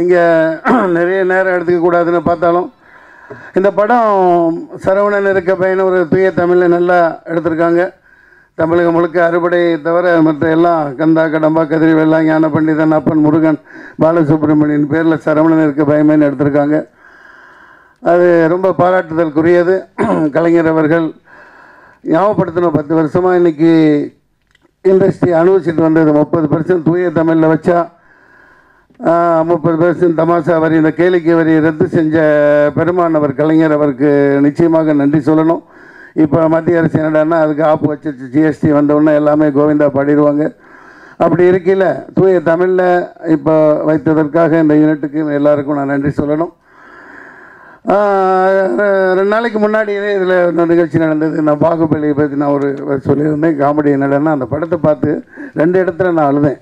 இங்கே நிறைய நேரம் எடுத்துக்கக்கூடாதுன்னு பார்த்தாலும் இந்த படம் சரவணன் இருக்க பையன் ஒரு தூய தமிழில் நல்லா எடுத்திருக்காங்க. தமிழகம் முழுக்க அறுபடை தவிர மற்ற எல்லாம் கந்தா கடம்பா கதிரி வெள்ளா ஞான பண்டிதன் அப்பன் முருகன் பாலசுப்ரமணியன் பேரில் சரவணன் இருக்க பயமேன்னு எடுத்திருக்காங்க. அது ரொம்ப பாராட்டுதலுக்குரியது. கலைஞர் அவர்கள் ஞாபகப்படுத்தணும் 10 வருஷமாக இன்றைக்கி இண்டஸ்ட்ரி அனுபவிச்சுட்டு வந்தது 30% தூய தமிழில் வச்சா 30% தமாஷா வரி இந்த கேளிக்கை வரி ரத்து செஞ்ச பெருமானவர் கலைஞர் அவருக்கு நிச்சயமாக நன்றி சொல்லணும். இப்போ மத்திய அரசு என்னடான்னா அதுக்கு ஆப்பு வச்சிருச்சு. ஜிஎஸ்டி வந்தவுடனே எல்லாமே கோவிந்தா பாடிடுவாங்க. அப்படி இருக்கையில் தூய தமிழில் இப்போ வைத்ததற்காக இந்த யூனிட்டுக்கு எல்லாருக்கும் நான் நன்றி சொல்லணும். 2 நாளைக்கு முன்னாடி இதில் ஒரு நிகழ்ச்சி நடந்தது. நான் பாகுபலியை பற்றி நான் ஒரு சொல்லியிருந்தேன். காமெடி என்னடான்னா அந்த படத்தை பார்த்து 2 இடத்துல நான் அழுதேன்.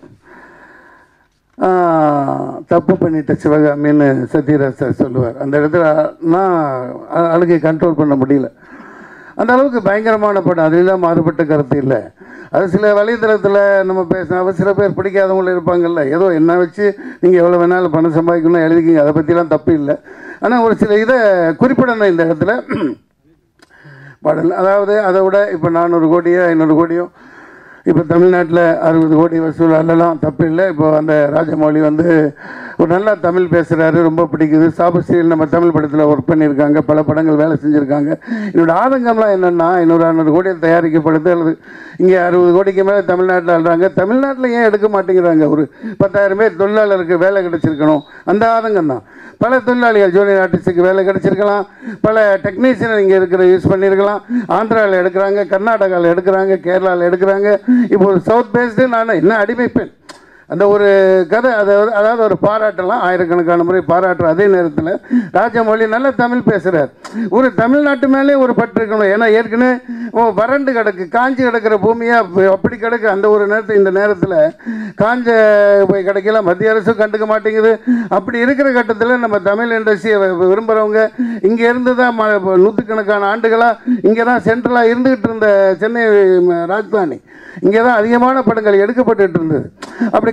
தப்பு பண்ணிட்ட சிவகாமின்னு சத்யராஜ் சார் சொல்லுவார். அந்த இடத்துல நான் அழுகை கண்ட்ரோல் பண்ண முடியல. அந்த அளவுக்கு பயங்கரமான படம். அதுலாம் மாறுபட்ட கருத்து இல்லை. அது சில வலைத்தளத்தில் நம்ம பேசினா அவர் சில பேர் பிடிக்காதவங்களும் இருப்பாங்கள்ல. ஏதோ என்ன வச்சு நீங்கள் எவ்வளோ வேணாலும் பணம் சம்பாதிக்கணும்னு எழுதிக்கிங்க, அதை பற்றிலாம் தப்பு இல்லை. ஆனால் ஒரு சில இதை குறிப்பிடணும் இந்த இடத்துல பாடல். அதாவது அதை விட இப்போ 400 கோடியோ 500 கோடியோ இப்போ தமிழ்நாட்டில் 60 கோடி வசூல் அல்லலாம், தப்பு இல்லை. இப்போ அந்த ராஜமௌலி வந்து ஒரு நல்லா தமிழ் பேசுகிறாரு, ரொம்ப பிடிக்குது. சாபஸ்ரீயில் நம்ம தமிழ் படத்தில் ஒர்க் பண்ணியிருக்காங்க, பல படங்கள் வேலை செஞ்சுருக்காங்க. என்னோடய ஆதங்கம்லாம் என்னென்னா 600 கோடியில் தயாரிக்கப்படுது அல்லது இங்கே 60 கோடிக்கு மேலே தமிழ்நாட்டில் ஆடுறாங்க. தமிழ்நாட்டில் ஏன் எடுக்க மாட்டேங்கிறாங்க? ஒரு 10,000 பேர் தொழிலாளருக்கு வேலை கிடச்சிருக்கணும், அந்த ஆதங்கம் தான். பல தொழிலாளிகள் ஜூனியர் ஆர்டிஸ்ட்டுக்கு வேலை கிடச்சிருக்கலாம், பல டெக்னீஷியன் இங்கே இருக்கிற யூஸ் பண்ணியிருக்கலாம். ஆந்திராவில் எடுக்கிறாங்க, கர்நாடகாவில் எடுக்கிறாங்க, கேரளாவில் எடுக்கிறாங்க. இப்போ ஒரு சவுத் பேஸ்டு நான் என்ன அடிமைப்பேன் அந்த ஒரு கதை. அதாவது ஒரு பாராட்டலாம், ஆயிரக்கணக்கான முறை பாராட்டுற அதே நேரத்தில் ராஜமௌலி நல்லா தமிழ் பேசுகிறார். ஒரு தமிழ்நாட்டு மேலே ஒரு பற்று இருக்கணும். ஏன்னா ஏற்கனவே வறண்டு கிடக்கு, காஞ்சி கிடக்கிற பூமியாக அப்படி கிடக்கு. அந்த ஒரு நேரத்தில் இந்த நேரத்தில் காஞ்ச போய் கிடைக்கலாம், மத்திய அரசும் கண்டுக்க மாட்டேங்குது. அப்படி இருக்கிற கட்டத்தில் நம்ம தமிழ் இண்டஸ்ட்ரியை விரும்புகிறவங்க இங்கே இருந்து தான் 100கணக்கான ஆண்டுகளாக இங்கே தான் சென்ட்ரலாக இருந்துக்கிட்டு இருந்த சென்னை ராஜ்தானி இங்கே தான் அதிகமான படங்கள் எடுக்கப்பட்டுகிட்டு இருந்தது. அப்படி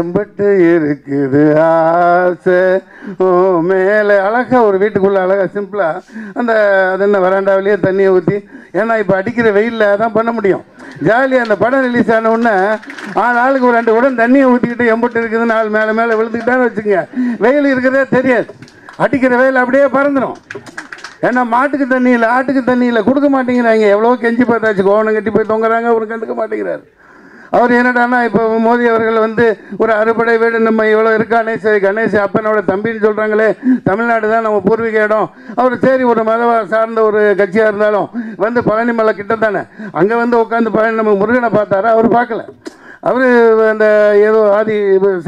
எம்பட்டு இருக்குது ஆசை ஓ மேலே அழகாக ஒரு வீட்டுக்குள்ளே அழகாக சிம்பிளாக அந்த அது என்ன வராண்டாவிலேயே தண்ணியை ஊற்றி. ஏன்னா இப்போ அடிக்கிற வெயிலில் தான் பண்ண முடியும் ஜாலியாக. அந்த படம் ரிலீஸ் ஆனவுடனே ஆளுக்கு ஒரு 2 உடன் தண்ணியை ஊற்றிக்கிட்டு எம்பட்டு இருக்குதுன்னு ஆள் மேலே மேலே விழுந்துக்கிட்டான்னு வச்சுக்கோங்க. வெயில் இருக்கிறதே தெரியாது, அடிக்கிற வெயில் அப்படியே பறந்துடும். ஏன்னா மாட்டுக்கு தண்ணி இல்லை, ஆட்டுக்கு தண்ணி இல்லை, கொடுக்க மாட்டேங்கிறாங்க. எவ்வளோ கெஞ்சி பார்த்தாச்சு, கோவணம் கட்டி போய் தொங்குறாங்க, ஒரு கண்டுக்க மாட்டேங்கிறாரு. அவர் என்னடானா இப்போ மோடி அவர்கள் வந்து ஒரு அறுபடை வீடு நம்ம இவ்வளோ இருக்கானே, சரி கணேஷ் அப்பனோட தம்பின்னு சொல்கிறாங்களே, தமிழ்நாடு தான் நம்ம பூர்வீக இடம். அவர் சரி ஒரு மதவ சார்ந்த ஒரு கட்சியாக இருந்தாலும் வந்து பழனி மலை கிட்ட தானே அங்கே வந்து உட்காந்து பழனி நம்ம முருகனை பார்த்தாரா? அவர் பார்க்கல. அவர் அந்த ஏதோ ஆதி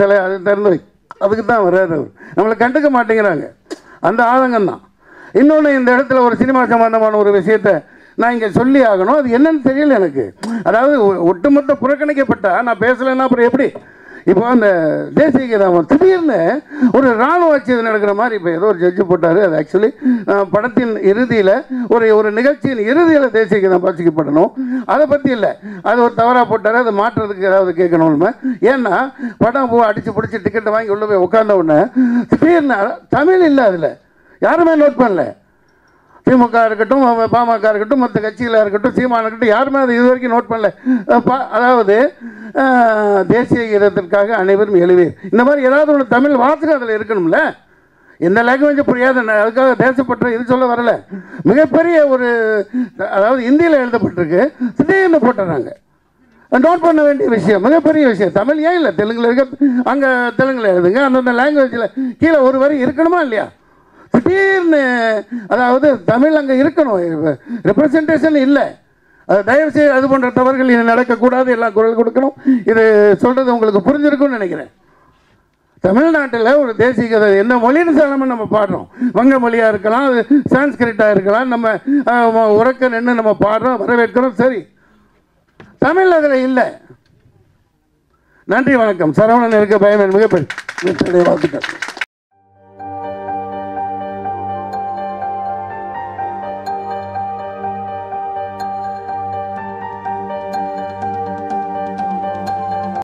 சிலை அது திறந்து அதுக்கு தான் வர்றாரு. அவர் நம்மளை கண்டுக்க மாட்டேங்கிறாங்க, அந்த ஆதங்கம் தான். இன்னொன்று இந்த இடத்துல ஒரு சினிமா சம்பந்தமான ஒரு விஷயத்தை நான் இங்கே சொல்லி ஆகணும். அது என்னன்னு தெரியல எனக்கு. அதாவது ஒட்டுமொத்த புறக்கணிக்கப்பட்டா நான் பேசலைன்னா அப்புறம் எப்படி? இப்போ அந்த தேசிய கீதம் திடீர்னு ஒரு இராணுவ ஆட்சி நடக்கிற மாதிரி இப்போ ஏதோ ஒரு ஜட்ஜு போட்டார். அது ஆக்சுவலி படத்தின் இறுதியில் ஒரு நிகழ்ச்சியின் இறுதியில் தேசிய கீதம் பாசிக்கப்படணும், அதை பற்றி இல்லை. அது ஒரு தவறாக போட்டார், அதை மாற்றுறதுக்கு ஏதாவது கேட்கணும்னு. ஏன்னா படம் பூ அடித்து பிடிச்சி டிக்கெட்டை வாங்கி உள்ளே போய் உட்காந்த உடனே திடீர்னு தமிழ் இல்லை, அதில் யாருமே நோட் பண்ணல. திமுக இருக்கட்டும், பாமக இருக்கட்டும், மற்ற கட்சிகளாக இருக்கட்டும், சீமான இருக்கட்டும், யாருமே அது இது வரைக்கும் நோட் பண்ணல. அதாவது தேசிய கீதத்திற்காக அனைவரும் எழுவீர் இந்த மாதிரி ஏதாவது ஒரு தமிழ் வார்த்தை அதில் இருக்கணும்ல. எந்த லாங்குவேஜும் புரியாது, அதுக்காக தேசப்பற்ற இது சொல்ல வரலை. மிகப்பெரிய ஒரு அதாவது இந்தியில் எழுதப்பட்டிருக்கு, திடீர்னு போட்டுறாங்க. நோட் பண்ண வேண்டிய விஷயம், மிகப்பெரிய விஷயம். தமிழ் ஏன் இல்லை? தெலுங்கில் இருக்க அங்கே தெலுங்கில் எழுதுங்க, அந்தந்த லாங்குவேஜில் கீழே ஒரு வரி இருக்கணுமா இல்லையா? திடீர்னு அதாவது தமிழ் அங்கே இருக்கணும், ரெப்ரசன்டேஷன் இல்லை. அது தயவுசெய்து அது போன்ற தவறுகள் நடக்கக்கூடாது, எல்லாம் குரல் கொடுக்கணும். இது சொல்கிறது உங்களுக்கு புரிஞ்சிருக்கும்னு நினைக்கிறேன். தமிழ்நாட்டில் ஒரு தேசிய கதை எந்த மொழின்னு சொல்லாமல் நம்ம பாடுறோம். வங்க மொழியாக இருக்கலாம், அது சான்ஸ்கிரிட்டாக இருக்கலாம், நம்ம உறக்க நின்று நம்ம பாடுறோம், வரவேற்கிறோம். சரி, தமிழ் அதில் இல்லை. நன்றி, வணக்கம். சரவணன் இருக்க பயம் மிகப்பெரிய வாழ்த்துக்கள்.